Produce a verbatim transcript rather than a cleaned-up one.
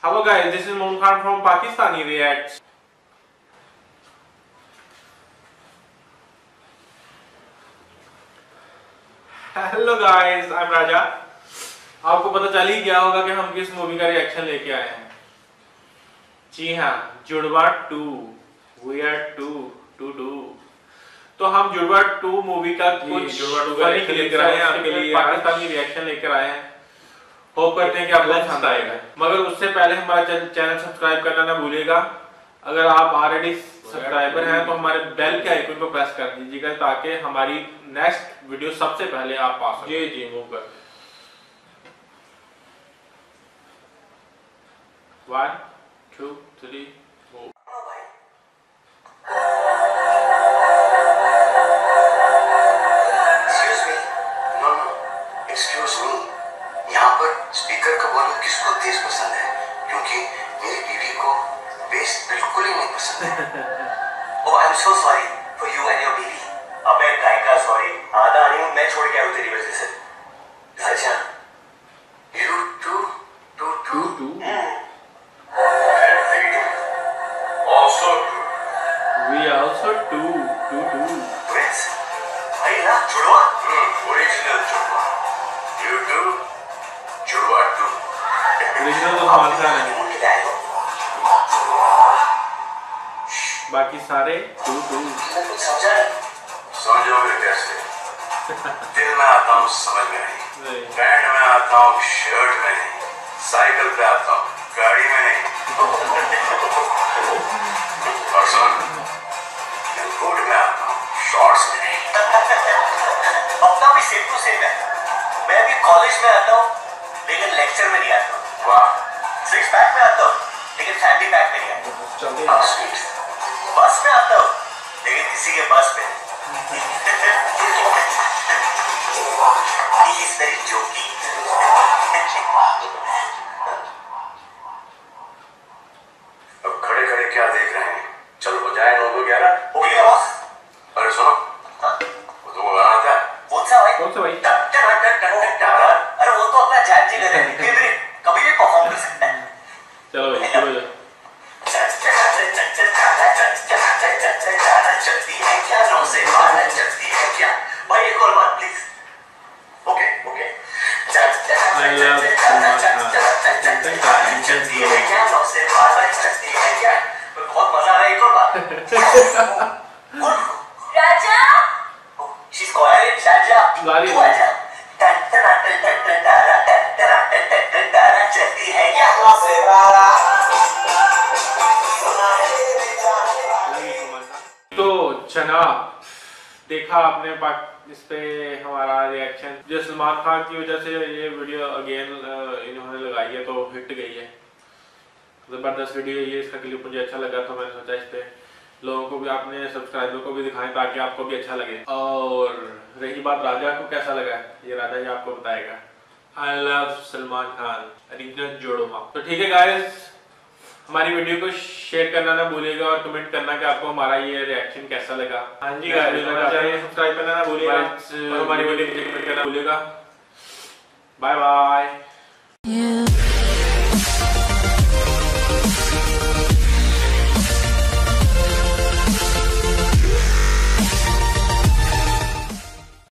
Hello guys, this is Mahmoor Khan from Pakistani Reacts. Hello guys, I'm Raja. आपको पता चल ही गया होगा कि हम किस मूवी का रिएक्शन लेके आए हैं। जी हाँ, Judwaa two, we are two, two two. तो हम जुड़वा टू मूवी का कुछ फनी लेकर आए हैं आपके लिए, पाकिस्तानी रिएक्शन लेकर आए हैं। होप करते हैं कि आपको पसंद आएगा, मगर उससे पहले हमारा चैनल सब्सक्राइब करना ना भूलिएगा। अगर आप ऑलरेडी सब्सक्राइबर हैं तो हमारे बेल के आइकन को प्रेस कर दीजिएगा ताकि हमारी नेक्स्ट वीडियो सबसे पहले आप पा सकें। जी जी मूव कर one two three four. Speaker का बोलूं किसको तेज पसंद है, क्योंकि मेरी बीवी को बेस बिल्कुल ही नहीं पसंद है। Oh, I'm so sorry for you and your baby. अबे गायका सॉरी, आधा आनी मैं छोड़ के आऊँ तेरी वजह से। राजा, you too, too, too, too. Also too. We also too, too, too. Prince, भाई ना जुड़वा, original जुड़वा. You too. बाकी सारे तू तू समझोगे कैसे? दिल में आता हूँ समझ में नहीं, बैंड में आता हूँ शर्ट में नहीं, साइकिल पे आता हूँ गाड़ी में नहीं, और सुन कोट में आता हूँ शॉर्ट्स में नहीं। अपना भी सेम टू सेम है, मैं भी कॉलेज में आता हूँ लेकिन लेक्चर में नहीं आता। वाह, सिक्स पैक में आता हूँ लेकिन फैमिली पैक में नहीं आता। बस में आता हूँ लेकिन किसी के बस में। He is very joking. अब खड़े खड़े क्या देख रहे हैं, चलो हो जाए नौ दो ग्यारह हो गया बॉस। अरे सुनो, वो तो गाना था कौन सा भाई, कौन सा भाई चलती है क्या नौ से बारह, चलती है क्या, बहुत मजा आ रहा है। एक और बात Raja, she is called Raja Raja टन टन टन टन टन टन टन टन टन, चलती है क्या नौ से बारह। तो जनाब देखा आपने इस पे हमारा रिएक्शन, जो सलमान खान की वजह से ये वीडियो अगेन इन्होंने लगाई है तो हिट गई है। ज़बरदस्त वीडियो ये, इसका क्लिप मुझे अच्छा लगा तो मैंने सोचा इस पे लोगों को भी, आपने सब्सक्राइबर को भी दिखाएं ताकि आपको भी अच्छा लगे। और रही बात राजा को कैसा लगा, ये राजा ही आपको बताएगा। I love Salman Khan original Judwaa. तो ठीक है गाइस, हमारी वीडियो को शेयर करना ना भूलिएगा और कमेंट करना कि आपको हमारा ये रिएक्शन कैसा लगा। हाँ जी गाइस, सब्सक्राइब करना ना भूलिएगा, हमारी वीडियो को शेयर करना भूलिएगा। Bye bye.